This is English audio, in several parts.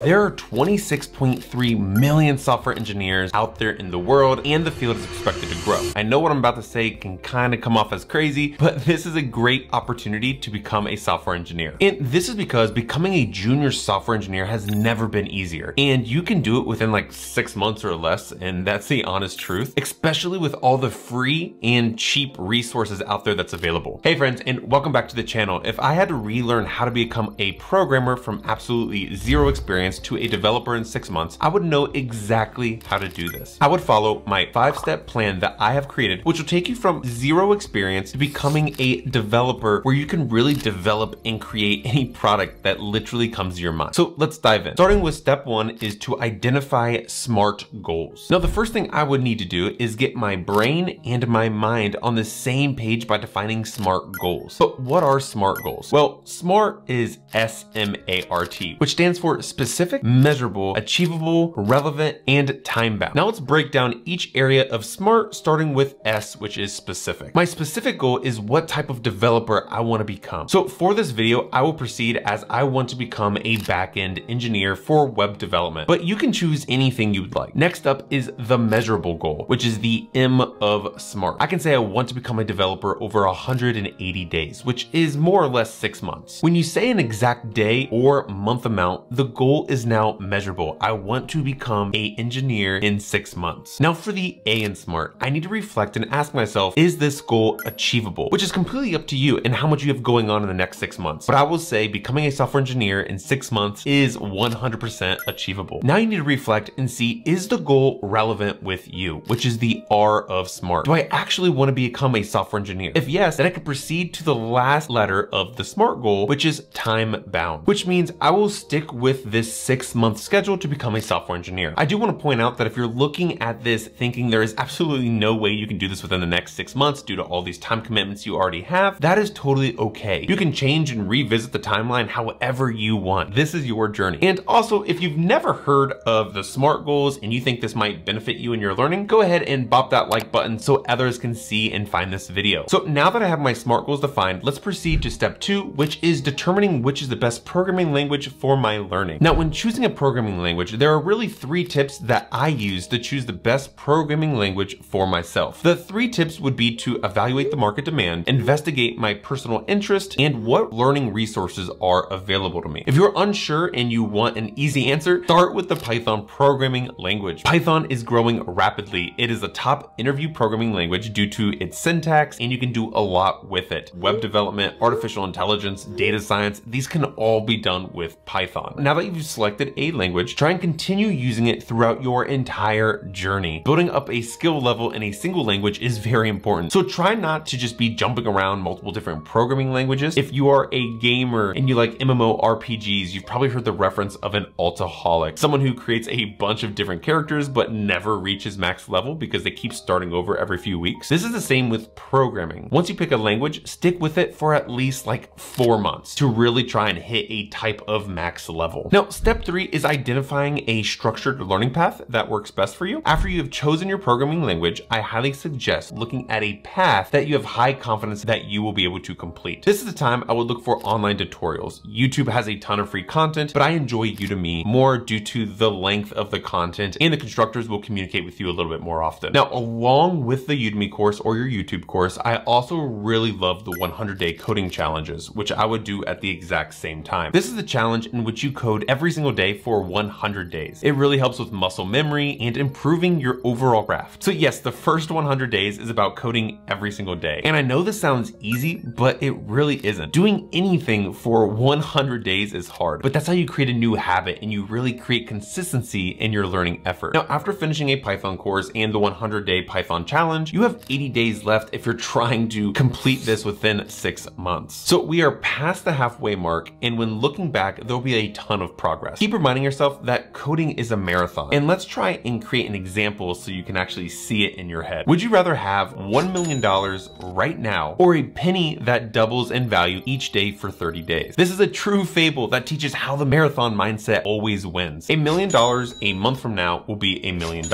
There are 26.3 million software engineers out there in the world, and the field is expected to grow. I know what I'm about to say can kind of come off as crazy, but this is a great opportunity to become a software engineer. And this is because becoming a junior software engineer has never been easier. And you can do it within like 6 months or less, and that's the honest truth, especially with all the free and cheap resources out there that's available. Hey friends, and welcome back to the channel. If I had to relearn how to become a programmer from absolutely zero experience to a developer in 6 months, I would know exactly how to do this. I would follow my 5-step plan that I have created, which will take you from zero experience to becoming a developer where you can really develop and create any product that literally comes to your mind. So let's dive in. Starting with step one is to identify SMART goals. Now, the first thing I would need to do is get my brain and my mind on the same page by defining SMART goals. But what are SMART goals? Well, SMART is S-M-A-R-T, which stands for specific, measurable, achievable, relevant, and time-bound. Now let's break down each area of SMART, starting with S, which is specific. My specific goal is what type of developer I want to become. So for this video, I will proceed as I want to become a back-end engineer for web development, but you can choose anything you'd like. Next up is the measurable goal, which is the M of SMART. I can say I want to become a developer over 180 days, which is more or less 6 months. When you say an exact day or month amount, the goal is now measurable. I want to become an engineer in 6 months. Now for the A in SMART, I need to reflect and ask myself, is this goal achievable? Which is completely up to you and how much you have going on in the next 6 months. But I will say becoming a software engineer in 6 months is 100% achievable. Now you need to reflect and see, is the goal relevant with you? Which is the R of SMART. Do I actually want to become a software engineer? If yes, then I can proceed to the last letter of the SMART goal, which is time bound, which means I will stick with this 6-month schedule to become a software engineer. I do want to point out that if you're looking at this thinking there is absolutely no way you can do this within the next 6 months due to all these time commitments you already have, that is totally okay. You can change and revisit the timeline however you want. This is your journey. And also, if you've never heard of the SMART goals and you think this might benefit you in your learning, go ahead and bop that like button so others can see and find this video. So now that I have my SMART goals defined, let's proceed to step two, which is determining which is the best programming language for my learning. Now, when choosing a programming language, there are really 3 tips that I use to choose the best programming language for myself. The 3 tips would be to evaluate the market demand, investigate my personal interest, and what learning resources are available to me. If you're unsure and you want an easy answer, start with the Python programming language. Python is growing rapidly. It is a top interview programming language due to its syntax, and you can do a lot with it. Web development, artificial intelligence, data science, these can all be done with Python. Now that you've selected a language, try and continue using it throughout your entire journey. Building up a skill level in a single language is very important. So try not to just be jumping around multiple different programming languages. If you are a gamer and you like MMORPGs, you've probably heard the reference of an altaholic, someone who creates a bunch of different characters but never reaches max level because they keep starting over every few weeks. This is the same with programming. Once you pick a language, stick with it for at least like 4 months to really try and hit a type of max level. Now, step 3 is identifying a structured learning path that works best for you. After you have chosen your programming language, I highly suggest looking at a path that you have high confidence that you will be able to complete. This is the time I would look for online tutorials. YouTube has a ton of free content, but I enjoy Udemy more due to the length of the content, and the instructors will communicate with you a little bit more often. Now, along with the Udemy course or your YouTube course, I also really love the 100-day coding challenges, which I would do at the exact same time. This is the challenge in which you code every single day for 100 days. It really helps with muscle memory and improving your overall craft. So yes, the first 100 days is about coding every single day. And I know this sounds easy, but it really isn't. Doing anything for 100 days is hard, but that's how you create a new habit and you really create consistency in your learning effort. Now, after finishing a Python course and the 100-day Python challenge, you have 80 days left if you're trying to complete this within 6 months. So we are past the halfway mark, and when looking back, there'll be a ton of progress. Keep reminding yourself that coding is a marathon, and let's try and create an example so you can actually see it in your head. Would you rather have $1 million right now or a penny that doubles in value each day for 30 days? This is a true fable that teaches how the marathon mindset always wins. $1 million a month from now will be $1 million.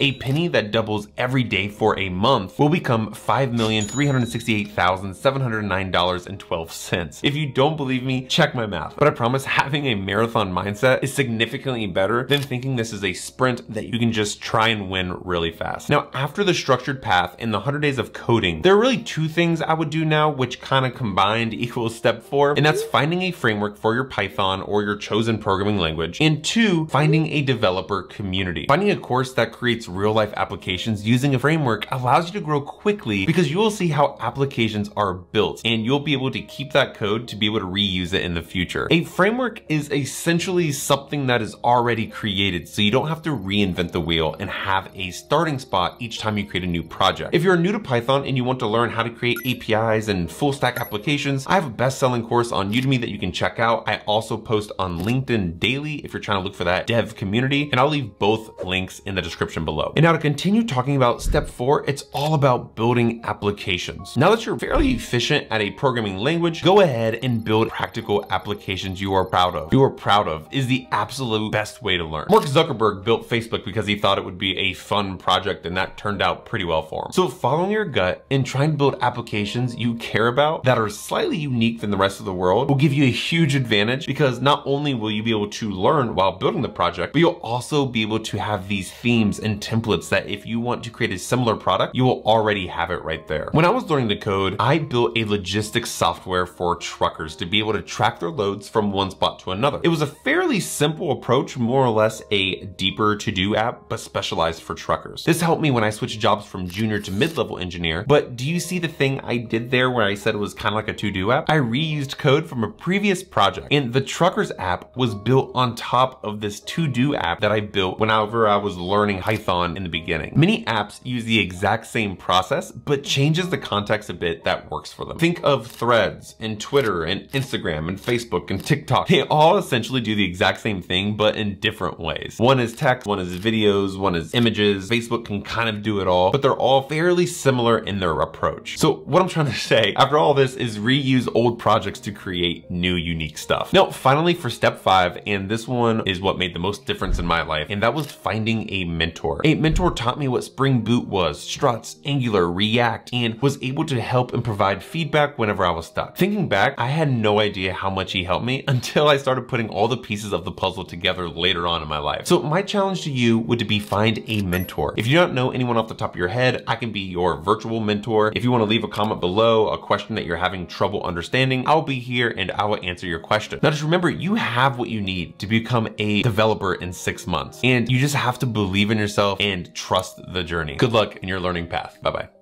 A penny that doubles every day for a month will become $5,368,709.12. If you don't believe me, check my math, but I promise having a marathon mindset mindset is significantly better than thinking this is a sprint that you can just try and win really fast. Now, after the structured path and the 100 days of coding, there are really two things I would do now, which kind of combined equals step 4, and that's finding a framework for your Python or your chosen programming language, and 2, finding a developer community. Finding a course that creates real life applications using a framework allows you to grow quickly because you will see how applications are built and you'll be able to keep that code to be able to reuse it in the future. A framework is essentially something that is already created, so you don't have to reinvent the wheel and have a starting spot each time you create a new project. If you're new to Python and you want to learn how to create APIs and full stack applications, I have a best-selling course on Udemy that you can check out. I also post on LinkedIn daily if you're trying to look for that dev community, and I'll leave both links in the description below. And now to continue talking about step 4, it's all about building applications. Now that you're fairly efficient at a programming language, go ahead and build practical applications you are proud of. You are proud of is the absolute best way to learn. Mark Zuckerberg built Facebook because he thought it would be a fun project, and that turned out pretty well for him. So following your gut and trying to build applications you care about that are slightly unique than the rest of the world will give you a huge advantage, because not only will you be able to learn while building the project, but you'll also be able to have these themes and templates that if you want to create a similar product, you will already have it right there. When I was learning to code, I built a logistics software for truckers to be able to track their loads from one spot to another. It was a fairly simple approach, more or less a deeper to-do app, but specialized for truckers. This helped me when I switched jobs from junior to mid-level engineer. But do you see the thing I did there where I said it was kind of like a to-do app? I reused code from a previous project, and the truckers app was built on top of this to-do app that I built whenever I was learning Python in the beginning. Many apps use the exact same process, but changes the context a bit that works for them. Think of Threads and Twitter and Instagram and Facebook and TikTok. They all essentially do the exact same thing, but in different ways. One is text, one is videos, one is images. Facebook can kind of do it all, but they're all fairly similar in their approach. So what I'm trying to say after all this is reuse old projects to create new unique stuff. Now, finally for step 5, and this one is what made the most difference in my life, and that was finding a mentor. A mentor taught me what Spring Boot was, Struts, Angular, React, and was able to help and provide feedback whenever I was stuck. Thinking back, I had no idea how much he helped me until I started putting all the pieces of the puzzle together later on in my life. So my challenge to you would be find a mentor. If you don't know anyone off the top of your head, I can be your virtual mentor. If you want to leave a comment below, a question that you're having trouble understanding, I'll be here and I will answer your question. Now just remember, you have what you need to become a developer in 6 months, and you just have to believe in yourself and trust the journey. Good luck in your learning path. Bye-bye.